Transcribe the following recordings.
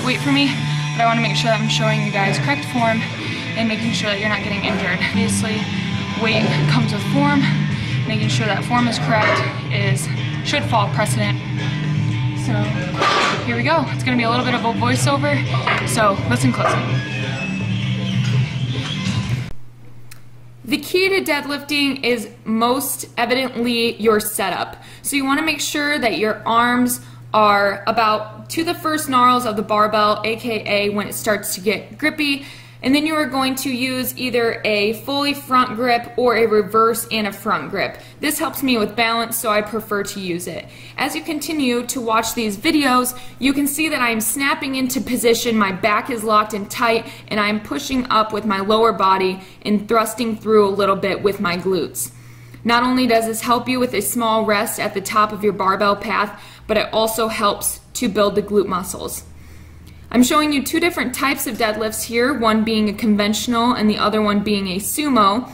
light weight for me, but I want to make sure that I'm showing you guys correct form and making sure that you're not getting injured. Obviously, weight comes with form. Making sure that form is correct should fall precedent. So here we go. It's going to be a little bit of a voiceover, so listen closely. The key to deadlifting is most evidently your setup. So you want to make sure that your arms are about to the first gnarls of the barbell, aka when it starts to get grippy, and then you are going to use either a fully front grip or a reverse and a front grip. This helps me with balance, so I prefer to use it. As you continue to watch these videos, you can see that I'm snapping into position, my back is locked in tight, and I'm pushing up with my lower body and thrusting through a little bit with my glutes. Not only does this help you with a small rest at the top of your barbell path, but it also helps to build the glute muscles. I'm showing you two different types of deadlifts here, one being a conventional and the other one being a sumo.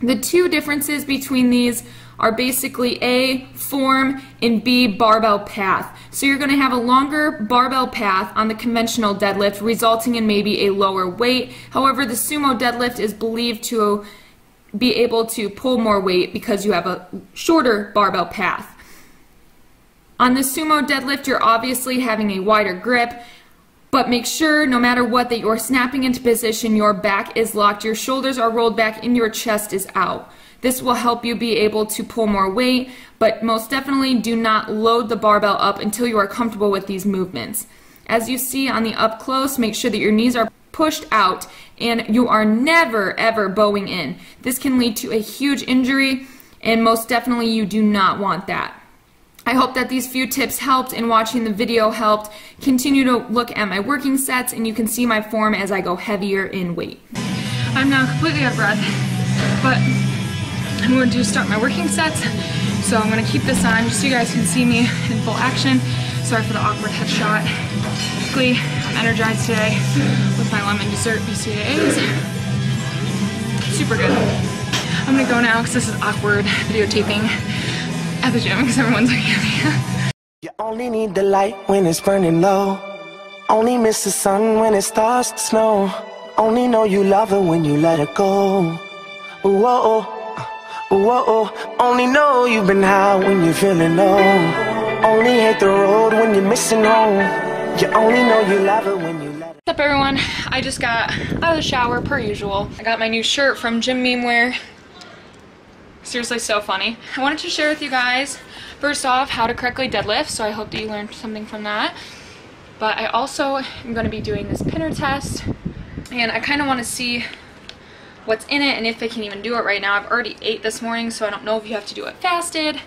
The two differences between these are basically A, form, and B, barbell path. So you're going to have a longer barbell path on the conventional deadlift, resulting in maybe a lower weight. However, the sumo deadlift is believed to be able to pull more weight because you have a shorter barbell path. On the sumo deadlift, you're obviously having a wider grip, but make sure, no matter what, that you're snapping into position, your back is locked, your shoulders are rolled back, and your chest is out. This will help you be able to pull more weight, but most definitely do not load the barbell up until you are comfortable with these movements. As you see on the up close, make sure that your knees are pushed out and you are never ever bowing in. This can lead to a huge injury, and most definitely you do not want that. I hope that these few tips helped and watching the video helped. Continue to look at my working sets and you can see my form as I go heavier in weight. I'm now completely out of breath, but I'm going to start my working sets. So I'm going to keep this on just so you guys can see me in full action. Sorry for the awkward headshot. Quickly, I'm energized today with my lemon dessert BCAAs. Super good. I'm going to go now because this is awkward videotaping at the gym because everyone's looking at me. You only need the light when it's burning low. Only miss the sun when it starts to snow. Only know you love her when you let her go. Whoa, whoa. Only know you've been high when you're feeling low. Only hate the road when you're missing home. You only know you love her when you let her go. What's up, everyone? I just got out of the shower per usual. I got my new shirt from Gym Memewear. Seriously, so funny. I wanted to share with you guys, first off, how to correctly deadlift, so I hope that you learned something from that. But I also am going to be doing this Pinner Test, and I kind of want to see what's in it and if I can even do it right now. I've already ate this morning, so I don't know if you have to do it fasted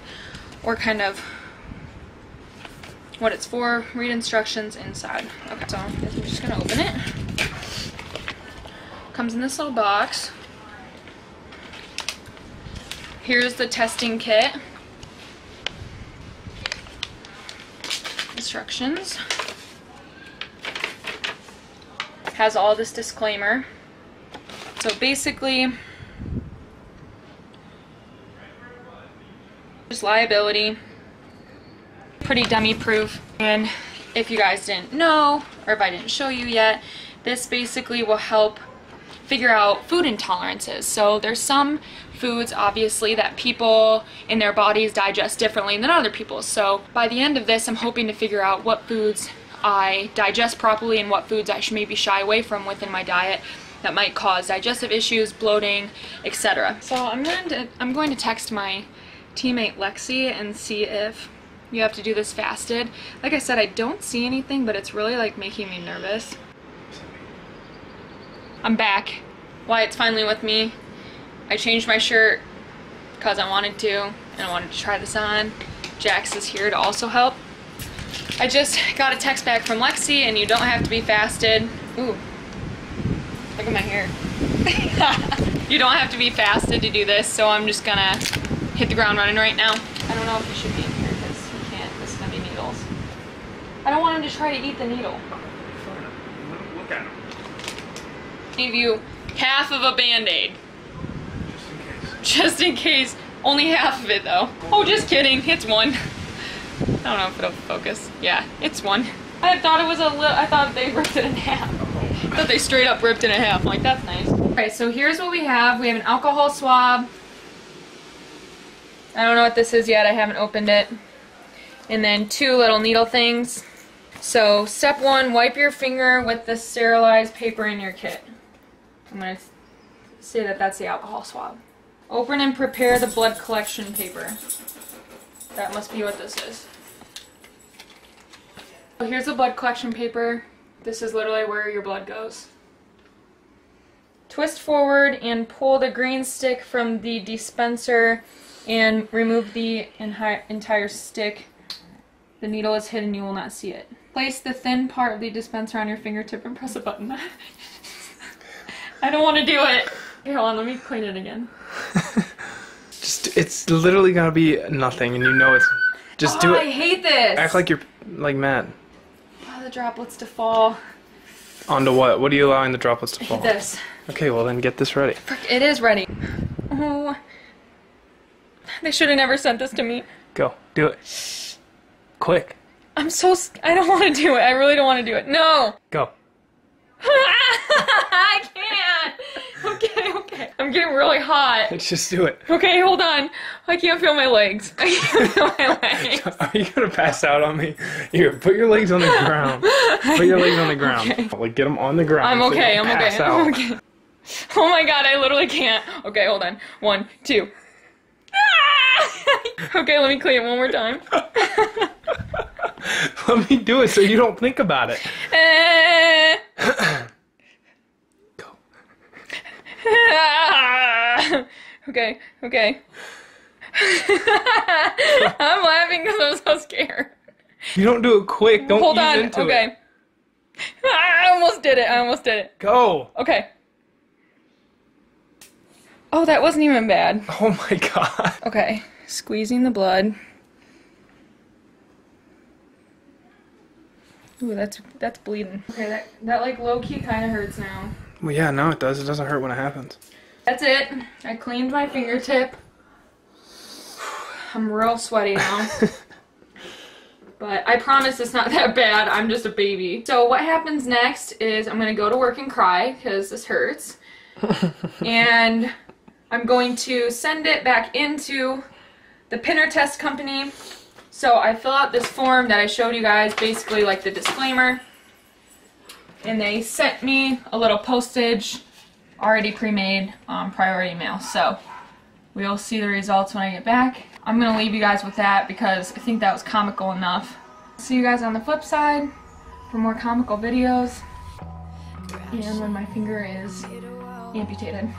or kind of what it's for. Read instructions inside. Okay, so I'm just going to open it. Comes in this little box. Here's the testing kit, instructions, has all this disclaimer. So basically, there's liability, pretty dummy proof, and if you guys didn't know, or if I didn't show you yet, this basically will help figure out food intolerances. So there's some foods obviously that people in their bodies digest differently than other people. So by the end of this, I'm hoping to figure out what foods I digest properly and what foods I should maybe shy away from within my diet that might cause digestive issues, bloating, etc. So I'm going to text my teammate Lexi and see if you have to do this fasted. Like I said, I don't see anything, but it's really like making me nervous. I'm back. Wyatt's finally with me. I changed my shirt because I wanted to, and I wanted to try this on. Jax is here to also help. I just got a text back from Lexi, and you don't have to be fasted. Ooh, look at my hair. You don't have to be fasted to do this, so I'm just gonna hit the ground running right now. I don't know if he should be in here because he can't. This is gonna be needles. I don't want him to try to eat the needle. Look at him. Give you half of a Band-Aid. Just in case. Only half of it though. Oh, just kidding. It's one. I don't know if it'll focus. Yeah, it's one. I thought it was a little, I thought they ripped it in half. I thought they straight up ripped it in half. I'm like, that's nice. Alright, so here's what we have. We have an alcohol swab. I don't know what this is yet. I haven't opened it. And then two little needle things. So step one, wipe your finger with the sterilized paper in your kit. I'm going to say that that's the alcohol swab. Open and prepare the blood collection paper. That must be what this is. So here's the blood collection paper. This is literally where your blood goes. Twist forward and pull the green stick from the dispenser and remove the entire stick. The needle is hidden, you will not see it. Place the thin part of the dispenser on your fingertip and press a button. I don't want to do it. Here, hold on, let me clean it again. Just, it's literally gonna be nothing, and you know it's. Just do it. I hate this. Act like you're like Matt. Allow the droplets to fall. Onto what? What are you allowing the droplets to fall? I hate this. Okay, well then get this ready. Frick, it is ready. Oh. They should have never sent this to me. Go. Do it. Quick. I'm so I don't want to do it. I really don't want to do it. No. Go. I can't. Okay, okay. I'm getting really hot. Let's just do it. Okay, hold on. I can't feel my legs. I can't feel my legs. Are you going to pass out on me? Here, put your legs on the ground. Put your legs on the ground. Okay. Like, get them on the ground. I'm okay. So I'm okay. I'm okay. Oh my god, I literally can't. Okay, hold on. One, two. Okay, let me clean it one more time. Let me do it so you don't think about it. Go. Okay, okay. I'm laughing because I'm so scared. You don't do it quick. Don't hold on. Into okay. It. I almost did it. I almost did it. Go. Okay. Oh, that wasn't even bad. Oh my god. Okay, squeezing the blood. Ooh, that's bleeding. Okay, that like low-key kind of hurts now. Well, yeah, no, it does. It doesn't hurt when it happens. That's it. I cleaned my fingertip. I'm real sweaty now. But I promise it's not that bad. I'm just a baby. So what happens next is I'm going to go to work and cry because this hurts. And I'm going to send it back into the Pinner Test company. So I fill out this form that I showed you guys, basically like the disclaimer. And they sent me a little postage already pre-made priority mail. So we'll see the results when I get back. I'm going to leave you guys with that because I think that was comical enough. See you guys on the flip side for more comical videos. And when my finger is amputated.